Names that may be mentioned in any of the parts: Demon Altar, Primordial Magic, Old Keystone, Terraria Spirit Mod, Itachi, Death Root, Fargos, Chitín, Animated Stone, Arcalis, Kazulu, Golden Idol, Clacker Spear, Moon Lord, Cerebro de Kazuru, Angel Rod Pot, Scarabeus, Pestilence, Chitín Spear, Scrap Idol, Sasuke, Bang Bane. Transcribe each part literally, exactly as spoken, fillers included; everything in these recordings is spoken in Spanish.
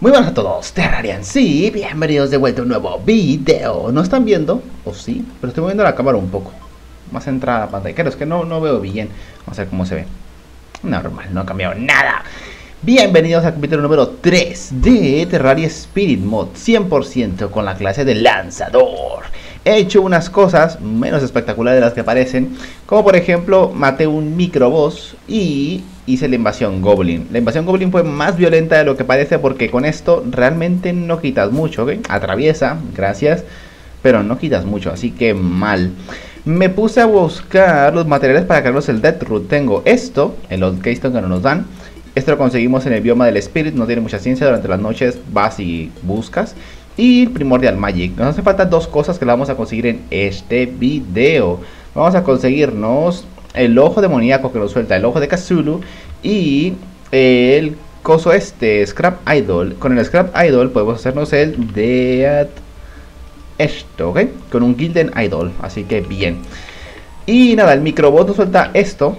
Muy buenas a todos, Terrarian, sí, bienvenidos de vuelta a un nuevo video. No están viendo, o sí, pero estoy moviendo la cámara un poco. Más entrada a pantalla, claro, es que no, no veo bien. Vamos a ver cómo se ve. Normal, no ha cambiado nada. Bienvenidos al capítulo número tres de Terraria Spirit Mod, cien por ciento con la clase de lanzador. He hecho unas cosas menos espectaculares de las que parecen, como por ejemplo, maté un microboss y hice la invasión Goblin. La invasión Goblin fue más violenta de lo que parece, porque con esto realmente no quitas mucho, ¿ok? Atraviesa, gracias, pero no quitas mucho, así que mal. Me puse a buscar los materiales para crearnos el Death Root. Tengo esto, el Old Keystone que no nos dan. Esto lo conseguimos en el bioma del Spirit, no tiene mucha ciencia, durante las noches vas y buscas. Y Primordial Magic, nos hace falta dos cosas que las vamos a conseguir en este video. Vamos a conseguirnos el ojo demoníaco que nos suelta, el ojo de Kazulu, y el coso este, Scrap Idol. Con el Scrap Idol podemos hacernos el Death... esto, ¿ok? Con un Golden Idol, así que bien. Y nada, el microbot nos suelta esto,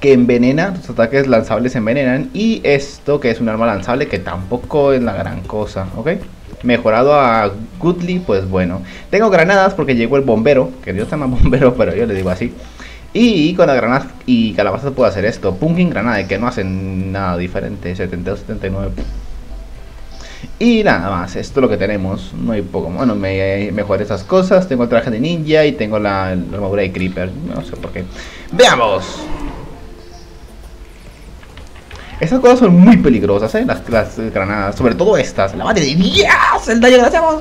que envenena, tus ataques lanzables envenenan. Y esto que es un arma lanzable, que tampoco es la gran cosa, ¿ok? Mejorado a Goodly, pues bueno. Tengo granadas porque llegó el bombero, que Dios se llama bombero, pero yo le digo así. Y con las granadas y calabazas puedo hacer esto. Pumpkin Granade, que no hacen nada diferente, setenta y dos, setenta y nueve. Y nada más, esto es lo que tenemos. No hay poco, bueno, me mejoré esas cosas. Tengo el traje de ninja y tengo la, la armadura de Creeper, no sé por qué. ¡Veamos! Estas cosas son muy peligrosas, ¿eh? Las, las granadas, sobre todo estas. La madre de Dios, el daño que le hacemos.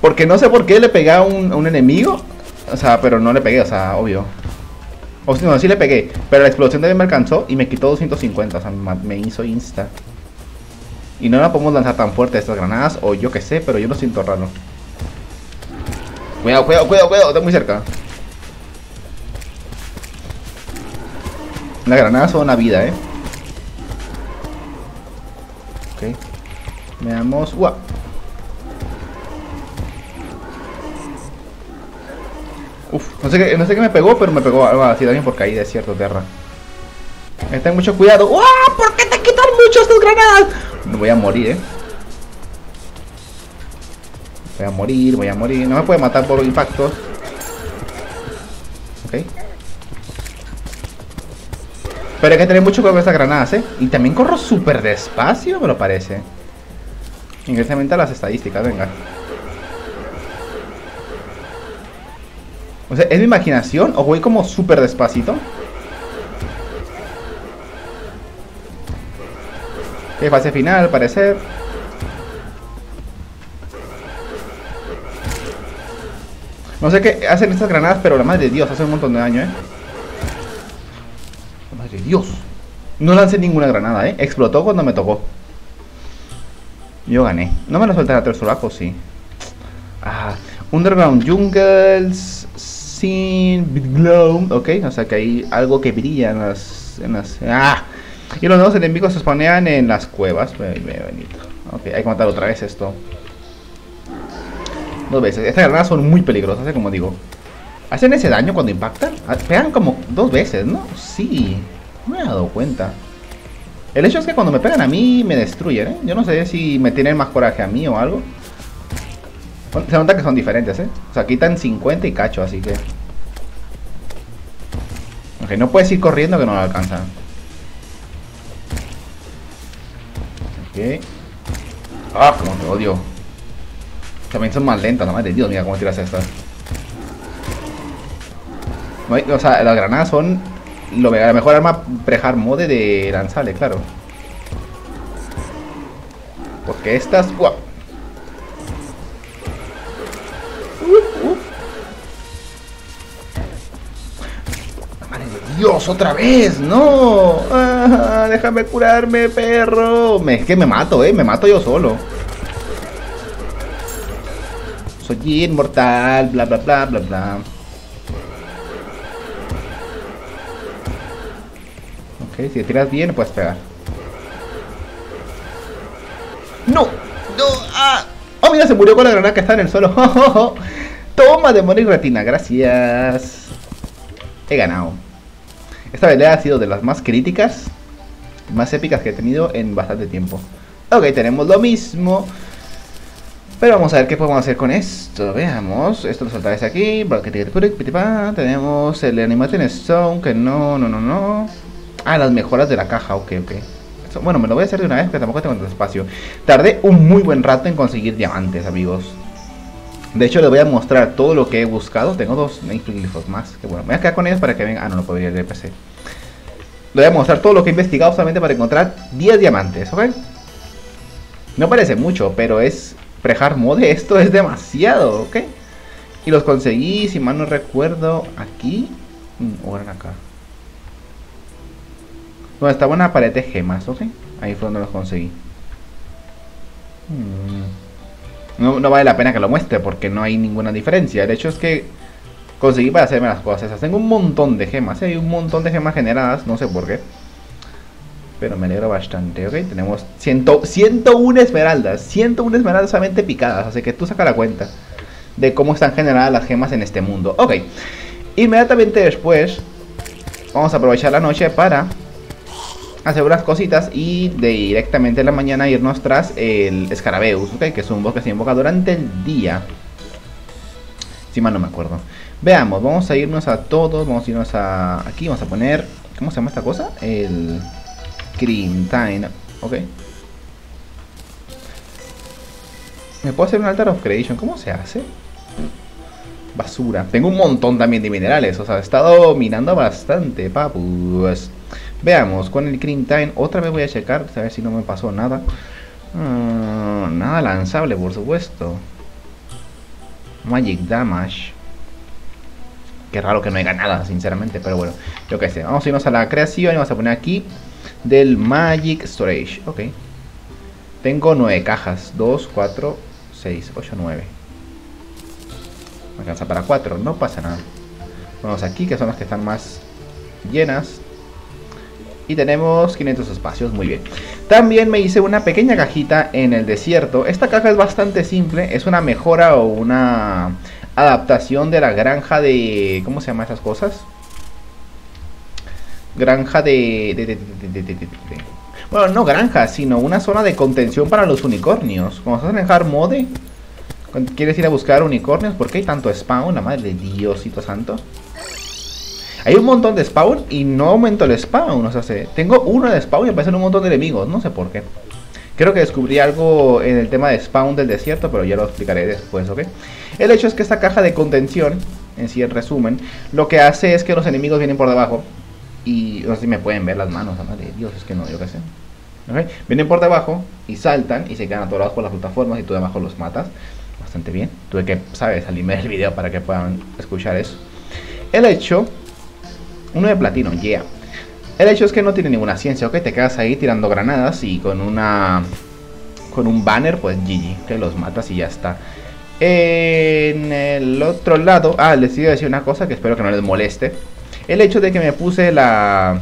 Porque no sé por qué le pegué a un, a un enemigo. O sea, pero no le pegué, o sea, obvio. O sea, no, sí le pegué, pero la explosión también me alcanzó y me quitó doscientos cincuenta. O sea, me hizo insta. Y no la podemos lanzar tan fuerte estas granadas, o yo que sé, pero yo lo siento raro. Cuidado, cuidado, cuidado, cuidado, está muy cerca. Las granadas son una vida, ¿eh? Ok, veamos. Uah. Uf, no sé, qué, no sé qué me pegó, pero me pegó algo así también por caída, es cierto, Terra. Ten mucho cuidado. ¡Uah! ¿Por qué te quitan mucho estas granadas? No voy a morir, eh. Voy a morir, voy a morir. No me puede matar por impactos. Ok. Pero hay que tener mucho cuidado con estas granadas, eh. Y también corro súper despacio, me lo parece. Increíblemente a las estadísticas, venga. O sea, ¿es mi imaginación o voy como súper despacito? Ok, fase final, al parecer. No sé qué hacen estas granadas, pero la madre de Dios, hace un montón de daño, eh. Madre de Dios. No lancé ninguna granada, eh. Explotó cuando me tocó. Yo gané. ¿No me lo sueltan a tres solacos? Sí. Ah, Underground Jungles Sin Glow. Ok, o sea que hay algo que brilla en las... En las ah. Y los nuevos enemigos se spawnean en las cuevas. Ok, hay que matar otra vez esto. Dos veces. Estas granadas son muy peligrosas, ¿eh? Como digo. ¿Hacen ese daño cuando impactan? Pegan como dos veces, ¿no? Sí. No me he dado cuenta. El hecho es que cuando me pegan a mí me destruyen, ¿eh? Yo no sé si me tienen más coraje a mí o algo. Se nota que son diferentes, ¿eh? O sea, quitan cincuenta y cacho, así que... Ok, no puedes ir corriendo que no lo alcanzan. Okay. Ah, como te odio. También son más lentas, la madre de Dios, mira cómo tiras estas. No hay, o sea, las granadas son lo, la mejor arma pre-Jarmode de lanzarle, claro. Porque estas... Uah. Uh, uh. La madre de Dios, otra vez, no. Ah, déjame curarme, perro. Me, es que me mato, eh, me mato yo solo. Soy inmortal, bla, bla, bla, bla, bla. Ok, si tiras bien puedes pegar. ¡No! ¡No! ¡Ah! ¡Oh, mira! Se murió con la granada que está en el suelo. ¡Oh, oh, oh! ¡Toma, demonio y retina! ¡Gracias! He ganado. Esta pelea ha sido de las más críticas, más épicas que he tenido en bastante tiempo. Ok, tenemos lo mismo. Pero vamos a ver qué podemos hacer con esto. Veamos, esto lo soltáis aquí. Tenemos el Animated Stone, que no, no, no, no. Ah, las mejoras de la caja, ok, ok. Esto, bueno, me lo voy a hacer de una vez, pero tampoco tengo tanto espacio. Tardé un muy buen rato en conseguir diamantes, amigos. De hecho, les voy a mostrar todo lo que he buscado. Tengo dos glifos más, que bueno, me voy a quedar con ellos para que vengan. Ah, no, no puedo ir al P C. Les voy a mostrar todo lo que he investigado solamente para encontrar diez diamantes, ok. No parece mucho, pero es... Pre-hard mod, esto es demasiado, ok. Y los conseguí, si mal no recuerdo, aquí o eran acá. Bueno, estaba una pared de gemas, ok. Ahí fue donde los conseguí. No, no vale la pena que lo muestre porque no hay ninguna diferencia. El hecho es que conseguí para hacerme las cosas esas. Tengo un montón de gemas, hay ¿eh? un montón de gemas generadas, no sé por qué. Pero me alegro bastante, ok. Tenemos cien, ciento una esmeraldas. ciento una esmeraldas solamente picadas. Así que tú saca la cuenta de cómo están generadas las gemas en este mundo. Ok. Inmediatamente después vamos a aprovechar la noche para hacer unas cositas. Y directamente en la mañana irnos tras el Scarabeus, ok. Que es un boss que se invoca durante el día. Si mal no me acuerdo. Veamos, vamos a irnos a todos. Vamos a irnos a... Aquí vamos a poner... ¿Cómo se llama esta cosa? El... Cream Time, ok. ¿Me puedo hacer un altar of creation? ¿Cómo se hace? Basura. Tengo un montón también de minerales. O sea, he estado minando bastante, papus. Veamos, con el Cream Time otra vez voy a checar, a ver si no me pasó nada. uh, Nada lanzable, por supuesto. Magic Damage. Qué raro que no haya nada, sinceramente. Pero bueno, yo qué sé. Vamos a irnos a la creación y vamos a poner aquí del Magic Storage, ok. Tengo nueve cajas: dos, cuatro, seis, ocho, nueve. Me alcanza para cuatro, no pasa nada. Vamos aquí, que son las que están más llenas. Y tenemos quinientos espacios, muy bien. También me hice una pequeña cajita en el desierto. Esta caja es bastante simple, es una mejora o una adaptación de la granja de... ¿Cómo se llaman esas cosas? Granja de, de, de, de, de, de, de, de... Bueno, no granja, sino una zona de contención para los unicornios. Cuando estás en el hard mode, ¿quieres ir a buscar unicornios? ¿Por qué hay tanto spawn? La madre de Diosito santo. Hay un montón de spawn y no aumento el spawn. O sea, se... tengo uno de spawn y aparecen un montón de enemigos. No sé por qué. Creo que descubrí algo en el tema de spawn del desierto, pero ya lo explicaré después, ¿ok? El hecho es que esta caja de contención, en sí, en resumen, lo que hace es que los enemigos vienen por debajo. Y no sé si me pueden ver las manos, la madre de Dios, es que no, yo qué sé. ¿Okay? Vienen por debajo y saltan y se quedan atorados por las plataformas y tú debajo los matas. Bastante bien. Tuve que, sabes, salirme del video para que puedan escuchar eso. El hecho... Uno de platino, yeah. El hecho es que no tiene ninguna ciencia, ok. Te quedas ahí tirando granadas y con una... Con un banner, pues G G. Que los matas y ya está. En el otro lado... Ah, les iba a decir una cosa que espero que no les moleste. El hecho de que me puse la...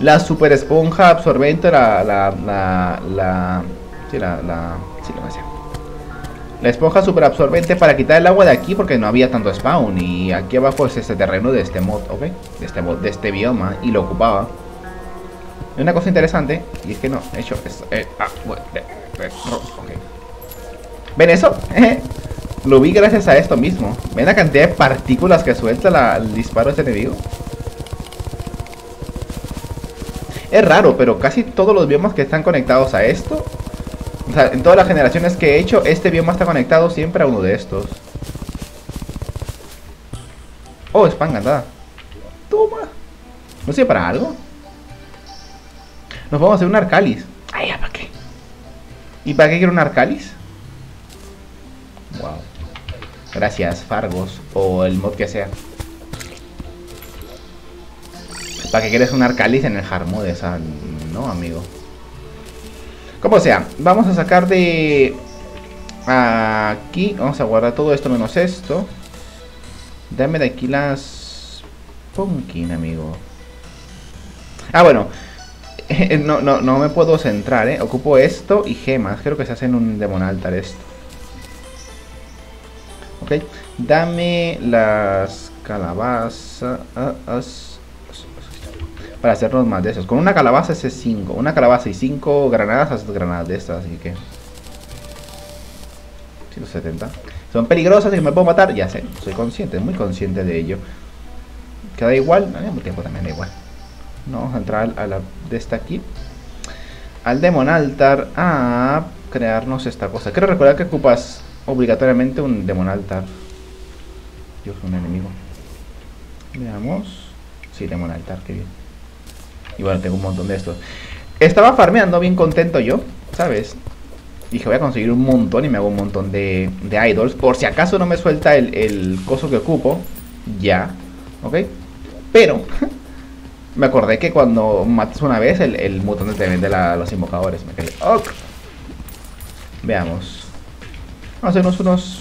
La super esponja absorbente, la... La... La... La... Sí, la... La... Sí, lo que sea. La esponja super absorbente para quitar el agua de aquí porque no había tanto spawn. Y aquí abajo es este terreno de este mod, ¿ok? De este mod, de este bioma. Y lo ocupaba. Y una cosa interesante, y es que no, he hecho... Es, eh, ah, bueno, de, de, okay. ¿Ven eso? Lo vi gracias a esto mismo. ¿Ven la cantidad de partículas que suelta la, el disparo de este enemigo? Es raro, pero casi todos los biomas que están conectados a esto, o sea, en todas las generaciones que he hecho, este bioma está conectado siempre a uno de estos. Oh, spam cantada. Toma. ¿No sirve para algo? Nos vamos a hacer un Arcalis. Ay, ¿para qué? ¿Y para qué quiero un Arcalis? Wow. Gracias, Fargos, o el mod que sea. ¿Para qué quieres un Arcalis en el hard mode? O sea, no, amigo. Como sea, vamos a sacar de... Aquí, vamos a guardar todo esto menos esto. Dame de aquí las... Pumpkin, amigo. Ah, bueno. No, no, no me puedo centrar, eh. Ocupo esto y gemas. Creo que se hace en un Demon Altar esto. Ok, dame las calabazas. para hacernos más de esos. Con una calabaza ese es cinco. Una calabaza y cinco granadas, haces granadas de estas, así que... ciento setenta. Son peligrosas y me puedo matar. Ya sé, soy consciente, muy consciente de ello. Queda igual, al mismo tiempo también da igual. No, vamos a entrar a la de esta aquí. Al Demon Altar a crearnos esta cosa. Quiero recordar que ocupas obligatoriamente un Demon Altar. Dios, un enemigo. Veamos. Sí, Demon Altar, qué bien. Y bueno, tengo un montón de estos. Estaba farmeando bien contento yo, ¿sabes? Dije, voy a conseguir un montón y me hago un montón de, de idols. Por si acaso no me suelta el, el coso que ocupo. Ya, ok. Pero me acordé que cuando matas una vez el, el mutante te vende la, los invocadores. Me caí. Ok. Veamos. Vamos a hacernos unos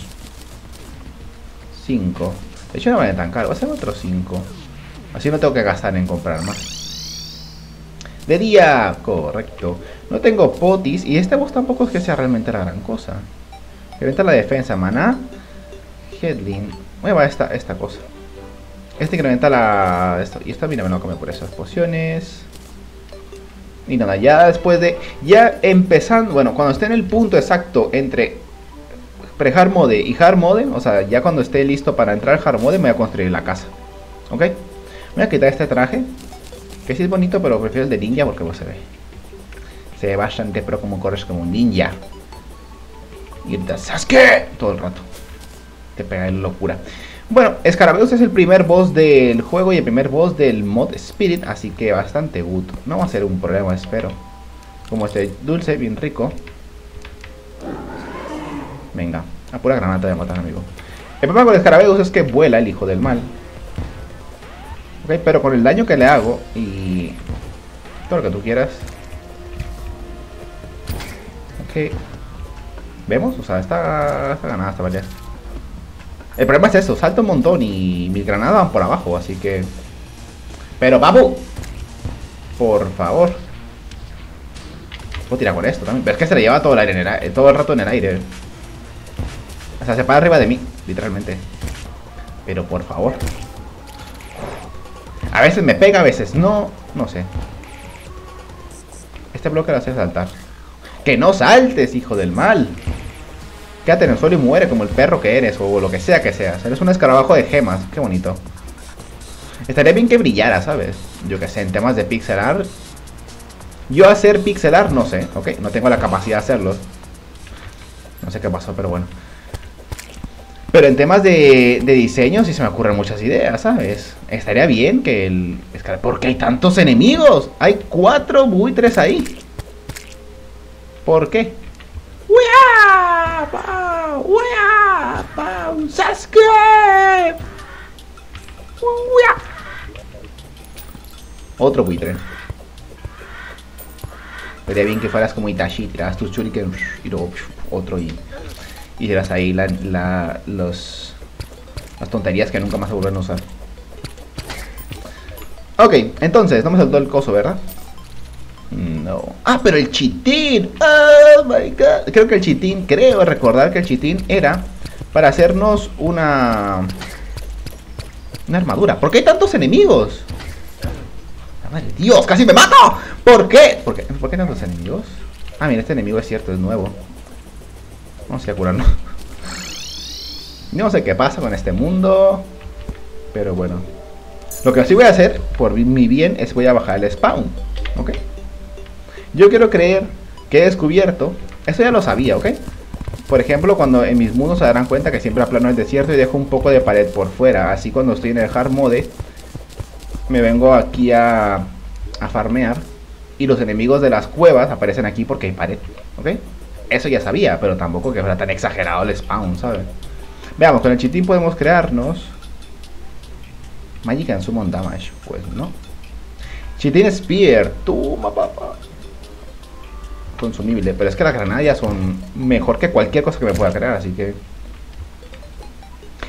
cinco. De hecho no vale tan caro. Voy a hacer otros cinco. Así no tengo que gastar en comprar más. De día, correcto. No tengo potis y este boss tampoco es que sea realmente la gran cosa. Incrementa la defensa, maná. Headling. Mueva esta, esta cosa. Este incrementa la... Esto. Y esta mira, me lo come por esas pociones. Y nada, ya después de... Ya empezando... Bueno, cuando esté en el punto exacto entre pre-Jarmode y Jarmode, o sea, ya cuando esté listo para entrar Jarmode, me voy a construir la casa. ¿Ok? Me voy a quitar este traje. Que sí es bonito, pero prefiero el de ninja porque no se ve. Se ve bastante pro como corres como un ninja. Y el de Sasuke todo el rato. Te pega en locura. Bueno, Scarabeus es el primer boss del juego y el primer boss del mod Spirit. Así que bastante good. No va a ser un problema, espero. Como este dulce, bien rico. Venga, a pura granata de matar, amigo. El problema con Scarabeus es que vuela el hijo del mal. Ok, pero con el daño que le hago y todo lo que tú quieras. Ok. ¿Vemos? O sea, está, está ganada esta pelea. El problema es eso, salto un montón y mis granadas van por abajo, así que... ¡Pero babu! Por favor. Puedo tirar con esto también, pero es que se le lleva todo el, aire en el, todo el rato en el aire. O sea, se para arriba de mí, literalmente. Pero por favor. A veces me pega, a veces no, no sé. Este bloque lo hace saltar. ¡Que no saltes, hijo del mal! Quédate en el suelo y muere como el perro que eres, o lo que sea que seas. Eres un escarabajo de gemas, qué bonito. Estaría bien que brillara, ¿sabes? Yo que sé, en temas de pixel art. Yo hacer pixel art no sé, ok, no tengo la capacidad de hacerlo. No sé qué pasó, pero bueno. Pero en temas de, de diseño sí se me ocurren muchas ideas, ¿sabes? Estaría bien que el... ¿Por qué hay tantos enemigos? Hay cuatro buitres ahí. ¿Por qué? ¡Wea! ¡Pau! ¡Wea! ¡Pau! ¡Sasuke! ¡Wea! Otro buitre. Estaría bien que fueras como Itachi, tiras tus shuriken y luego otro y... Y serás ahí la, la, los, las tonterías que nunca más se vuelven a usar. Ok, entonces, no me saltó el coso, ¿verdad? No. Ah, pero el chitín. Oh my god. Creo que el chitín, creo recordar que el chitín era para hacernos una... Una armadura. ¿Por qué hay tantos enemigos? ¡La madre de Dios! ¡Casi me mato! ¿Por qué? ¿Por qué? ¿Por qué tantos enemigos? Ah, mira, este enemigo es cierto, es nuevo. Vamos a ir a curarnos. No sé qué pasa con este mundo, pero bueno. Lo que sí voy a hacer, por mi bien, es voy a bajar el spawn. ¿Ok? Yo quiero creer que he descubierto. Eso ya lo sabía, ¿ok? Por ejemplo, cuando en mis mundos se darán cuenta que siempre aplano el desierto y dejo un poco de pared por fuera. Así cuando estoy en el hard mode, me vengo aquí a, a farmear. Y los enemigos de las cuevas aparecen aquí porque hay pared. ¿Ok? Eso ya sabía, pero tampoco que fuera tan exagerado el spawn, ¿sabes? Veamos, con el chitín podemos crearnos Magic and Summon Damage, pues no. Chitín Spear, toma papá. Consumible, pero es que las granadas son mejor que cualquier cosa que me pueda crear, así que...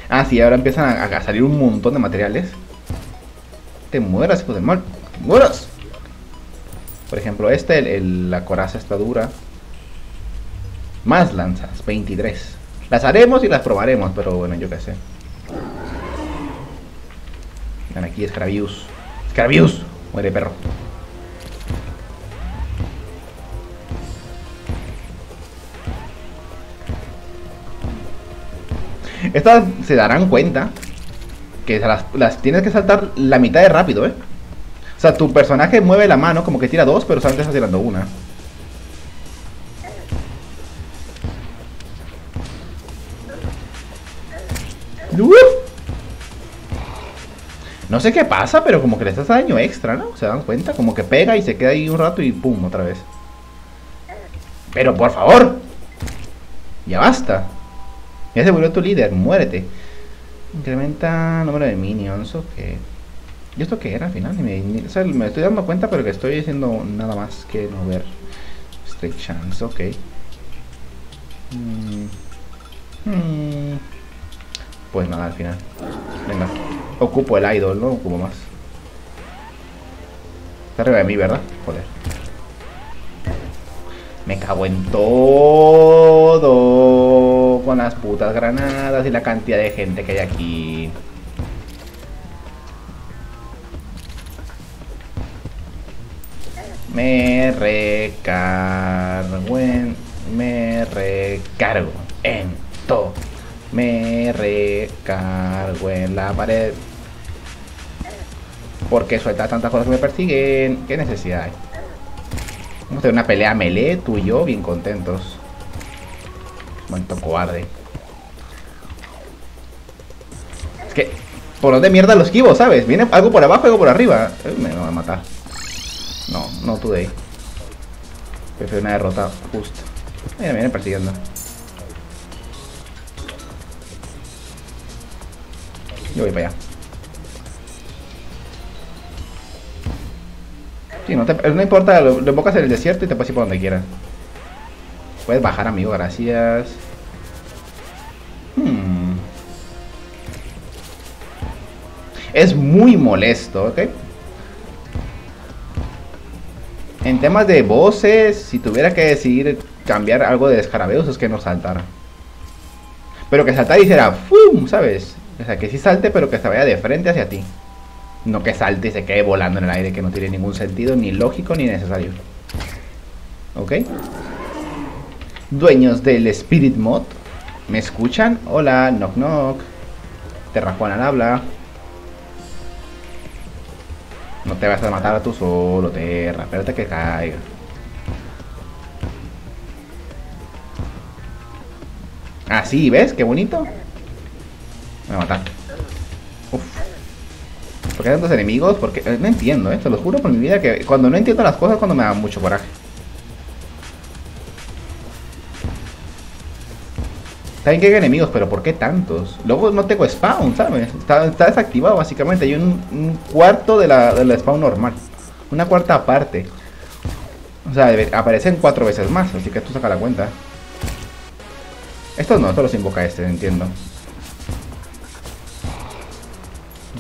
Ah, sí, ahora empiezan a, a salir un montón de materiales. Te mueras, hijo de mal, te mueras. Por ejemplo, este, el, el, la coraza está dura. Más lanzas, veintitrés. Las haremos y las probaremos, pero bueno, yo qué sé. Ven aquí, Scarabeus. Scarabeus, Muere, perro. Estas se darán cuenta que las, las tienes que saltar la mitad de rápido, ¿eh? O sea, tu personaje mueve la mano, como que tira dos, pero solamente está tirando una. ¡Uf! No sé qué pasa, pero como que le estás a daño extra, ¿no? ¿Se dan cuenta? Como que pega y se queda ahí un rato y pum, otra vez. ¡Pero por favor! ¡Ya basta! Ya se volvió tu líder, muérete. Incrementa el número de minions, ok. ¿Y esto qué era al final? Me, o sea, me estoy dando cuenta, pero que estoy haciendo nada más que no ver. Strike chance, ok. Mm. Mm. Pues nada, al final. Venga, ocupo el idol, no ocupo más. Está arriba de mí, ¿verdad? Joder. Me cago en todo con las putas granadas y la cantidad de gente que hay aquí. Me recargo en... Me recargo en todo. Me recargo en la pared. Porque suelta tantas cosas que me persiguen. ¿Qué necesidad hay? Vamos a hacer una pelea melee, tú y yo, bien contentos. Momento cobarde. Es que, ¿por dónde mierda los esquivo, sabes? Viene algo por abajo, algo por arriba. Eh, me va a matar. No, no today. Prefiero una derrota justo. Mira, me viene persiguiendo. Yo voy para allá. Sí, no, te, no importa, lo, lo invocas en el desierto y te puedes ir por donde quieras. Puedes bajar, amigo, gracias. Hmm. Es muy molesto, ¿ok? En temas de voces, si tuviera que decidir cambiar algo de Scarabeus, es que no saltara. Pero que saltara y será ¡fum! ¿Sabes? O sea, que sí salte, pero que se vaya de frente hacia ti. No que salte y se quede volando en el aire, que no tiene ningún sentido, ni lógico, ni necesario. ¿Ok? Dueños del Spirit Mod, ¿me escuchan? Hola, knock knock. Terrajuana al habla. No te vas a matar a tú solo, Terra. Espérate que caiga. Así, ¿ves? Qué bonito. Me va a matar. Uff. ¿Por qué tantos enemigos? Porque no entiendo, ¿eh? Te lo juro por mi vida que cuando no entiendo las cosas, cuando me dan mucho coraje. Saben que hay enemigos, pero ¿por qué tantos? Luego no tengo spawn, ¿sabes? Está, está desactivado básicamente. Hay un, un cuarto de la, de la spawn normal. Una cuarta parte. O sea, aparecen cuatro veces más. Así que tú saca la cuenta. Estos no, esto los invoca este, entiendo.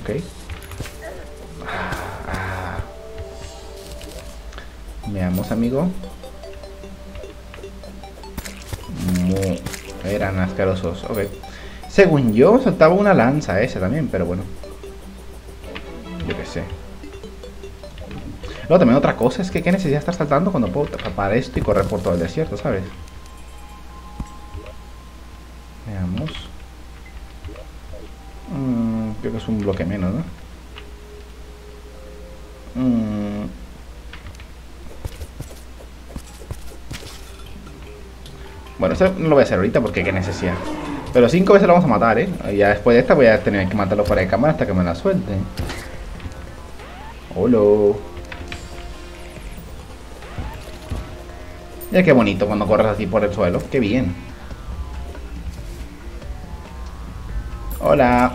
Ok. Veamos, amigo. Muy... Eran asquerosos, ok. Según yo, saltaba una lanza ese también, pero bueno. Yo qué sé. Luego también otra cosa es que ¿qué necesidad estar saltando cuando puedo tapar esto y correr por todo el desierto, sabes? Veamos. Mm, creo que es un bloque menos, ¿no? Mmm... Bueno, eso no lo voy a hacer ahorita porque qué necesidad. Pero cinco veces lo vamos a matar, ¿eh? Ya después de esta voy a tener que matarlo fuera de cámara hasta que me la suelten. ¡Holo! Mira qué bonito cuando corres así por el suelo. ¡Qué bien! ¡Hola!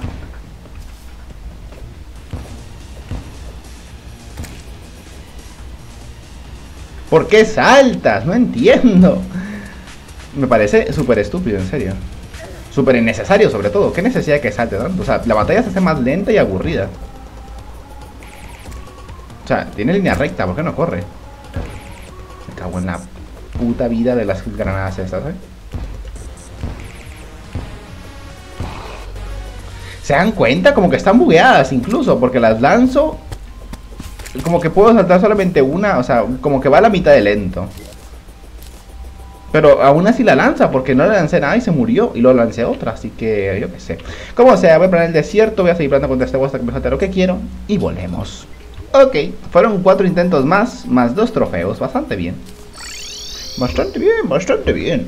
¿Por qué saltas? No entiendo. Me parece súper estúpido, en serio. Súper innecesario, sobre todo. ¿Qué necesidad que salte tanto? O sea, la batalla se hace más lenta y aburrida. O sea, tiene línea recta, ¿por qué no corre? Me cago en la puta vida de las granadas estas, ¿eh? ¿Se dan cuenta? Como que están bugueadas incluso, porque las lanzo como que puedo saltar solamente una, o sea, como que va a la mitad de lento. Pero aún así la lanza, porque no le lancé nada y se murió. Y luego lancé otra, así que yo qué sé. Como sea, voy a planear el desierto, voy a seguir plantando contra este boss hasta que me salte lo que quiero. Y volvemos. Ok, fueron cuatro intentos más, más dos trofeos, bastante bien. Bastante bien, bastante bien.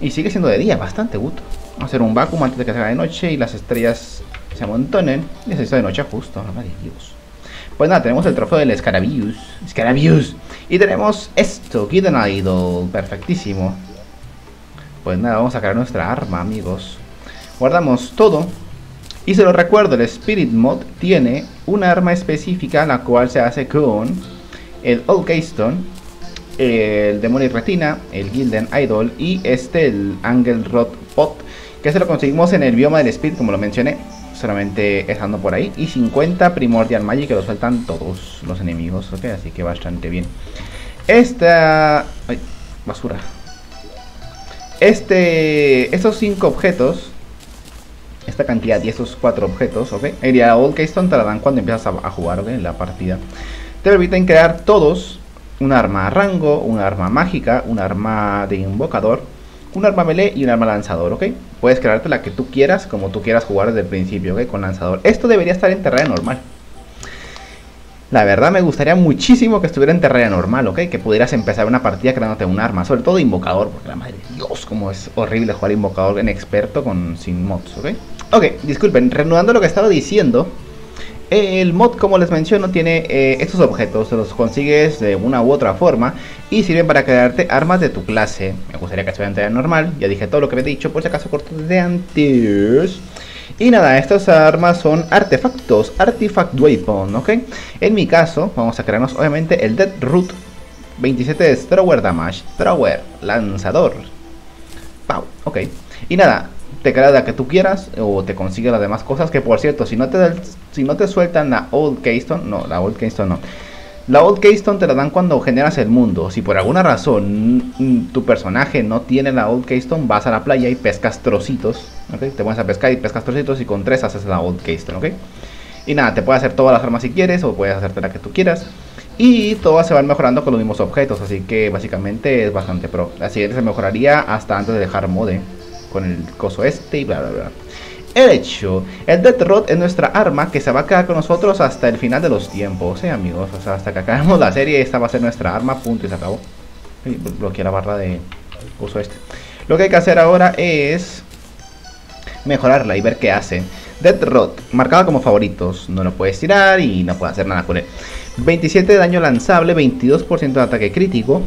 Y sigue siendo de día, bastante gusto. Vamos a hacer un vacuum antes de que se haga de noche y las estrellas se amontonen. Y se hizo de noche justo, no me digas. Pues nada, tenemos el trofeo del Scarabeus. Scarabeus. Y tenemos esto, Golden Idol. Perfectísimo. Pues nada, vamos a crear nuestra arma, amigos. Guardamos todo. Y se lo recuerdo, el Spirit Mod tiene una arma específica, la cual se hace con el Old Keystone, el Demon y Retina, el Golden Idol y este, el Angel Rod Pot, que se lo conseguimos en el bioma del Spirit, como lo mencioné, solamente estando por ahí, y cincuenta Primordial Magic que lo sueltan todos los enemigos, ok, así que bastante bien. Esta... ay, basura. Este... estos cinco objetos, esta cantidad y estos cuatro objetos, ok, y la Old Keystone te la dan cuando empiezas a, a jugar, ok, en la partida. Te permiten crear todos un arma a rango, un arma mágica, un arma de invocador, un arma melee y un arma lanzador, ¿ok? Puedes crearte la que tú quieras, como tú quieras jugar desde el principio, ¿ok? Con lanzador. Esto debería estar en Terraria normal. La verdad me gustaría muchísimo que estuviera en Terraria normal, ¿ok? Que pudieras empezar una partida creándote un arma, sobre todo invocador, porque la madre de Dios, como es horrible jugar invocador en experto con, sin mods, ¿ok? Ok, disculpen, reanudando lo que estaba diciendo. El mod, como les menciono, tiene eh, estos objetos, se los consigues de una u otra forma y sirven para crearte armas de tu clase. Me gustaría que estuvieran en normal, ya dije todo lo que había dicho, por si acaso corto desde antes. Y nada, estas armas son artefactos, artifact weapon, ok. En mi caso, vamos a crearnos obviamente el Death Root, veintisiete de thrower damage, thrower, lanzador. Wow, ok. Y nada, te crea la que tú quieras o te consigue las demás cosas. Que por cierto, si no te, da, si no te sueltan la Old Keystone, no, la Old Keystone no. La Old Keystone te la dan cuando generas el mundo. Si por alguna razón tu personaje no tiene la Old Keystone, vas a la playa y pescas trocitos, ¿okay? Te pones a pescar y pescas trocitos y con tres haces la Old Keystone, ¿ok? Y nada, te puedes hacer todas las armas si quieres o puedes hacerte la que tú quieras. Y todas se van mejorando con los mismos objetos, así que básicamente es bastante pro. La siguiente se mejoraría hasta antes de dejar mode con el coso este y bla bla bla. El hecho, el Death Rod es nuestra arma que se va a quedar con nosotros hasta el final de los tiempos, eh amigos, o sea, hasta que acabemos la serie esta va a ser nuestra arma, punto y se acabó. Y bloqueé la barra de coso este. Lo que hay que hacer ahora es mejorarla y ver qué hace. Death Rod, marcado como favoritos, no lo puedes tirar y no puedes hacer nada con él. veintisiete de daño lanzable, veintidós por ciento de ataque crítico.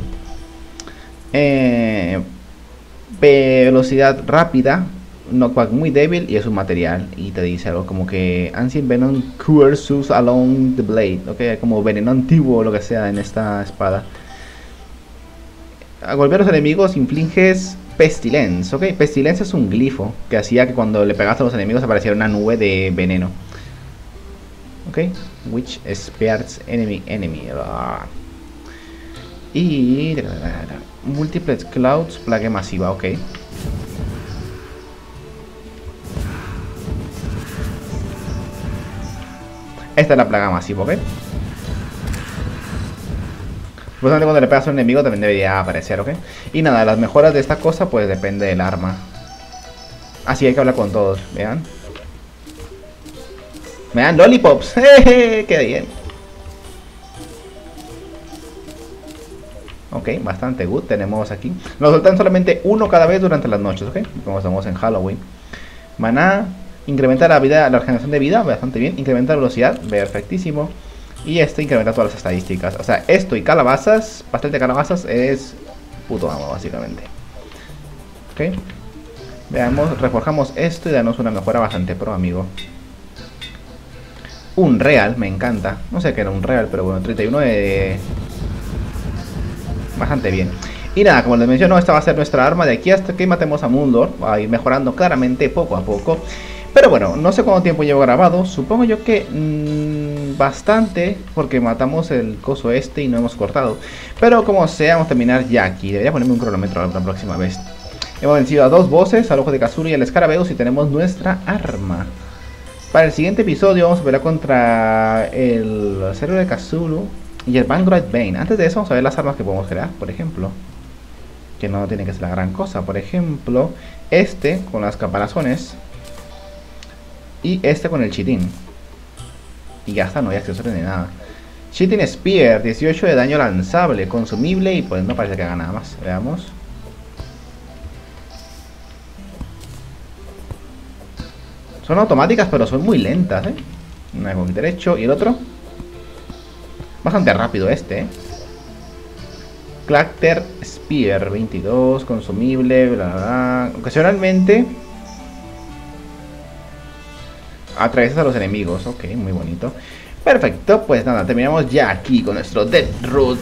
Eh... Velocidad rápida, knockback muy débil y es un material. Y te dice algo como que Ancient Venom Cursus Along the Blade, ok, como veneno antiguo o lo que sea en esta espada. A golpear a los enemigos infliges Pestilence, ok. Pestilence es un glifo que hacía que cuando le pegaste a los enemigos apareciera una nube de veneno, ok, which spares enemy enemy. Blah. Y... múltiples clouds, plague masiva, ok. Esta es la plaga masiva, ok. Supuestamente cuando le pegas a un enemigo también debería aparecer, ok. Y nada, las mejoras de esta cosa pues depende del arma. Así hay que hablar con todos, vean. Me dan lollipops, qué bien. Ok, bastante good, tenemos aquí. Nos soltan solamente uno cada vez durante las noches, ok. Como estamos en Halloween. Maná, incrementa la vida, la regeneración de vida, bastante bien. Incrementa la velocidad, perfectísimo. Y esto incrementa todas las estadísticas. O sea, esto y calabazas, pastel de calabazas es puto amo, básicamente. Ok. Veamos, reforjamos esto y damos una mejora bastante pro, amigo. Un real, me encanta. No sé qué era un real, pero bueno, treinta y uno de... bastante bien. Y nada, como les menciono, esta va a ser nuestra arma de aquí hasta que matemos a Moon Lord. Va a ir mejorando claramente poco a poco. Pero bueno, no sé cuánto tiempo llevo grabado. Supongo yo que mmm, bastante, porque matamos el coso este y no hemos cortado. Pero como sea, vamos a terminar ya aquí. Debería ponerme un cronómetro la próxima vez. Hemos vencido a dos bosses, al Ojo de Kazuru y al Scarabeus, y tenemos nuestra arma. Para el siguiente episodio vamos a pelear contra el Cerebro de Kazuru y el Bang Bane. Antes de eso vamos a ver las armas que podemos crear, por ejemplo, que no tiene que ser la gran cosa. Por ejemplo, este con las caparazones y este con el Chitín. Y ya está, no hay accesorios ni nada. Chitín Spear, dieciocho de daño lanzable, consumible, y pues no parece que haga nada más. Veamos. Son automáticas, pero son muy lentas, ¿eh? Una con derecho y el otro bastante rápido este, ¿eh? Clacker Spear, veintidós, consumible, bla, bla, bla. Ocasionalmente atraviesas a los enemigos. Ok, muy bonito. Perfecto, pues nada, terminamos ya aquí con nuestro Death Root.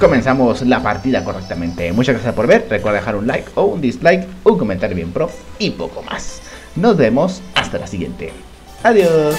Comenzamos la partida correctamente. Muchas gracias por ver, recuerda dejar un like o un dislike, un comentario bien pro y poco más. Nos vemos hasta la siguiente. Adiós.